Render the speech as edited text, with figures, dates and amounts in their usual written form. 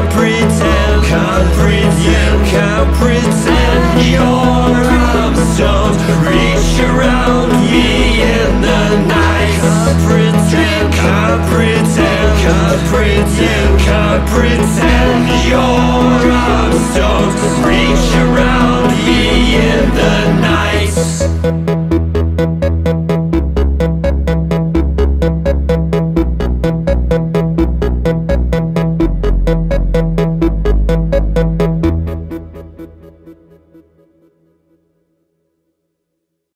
can't pretend, you can't pretend.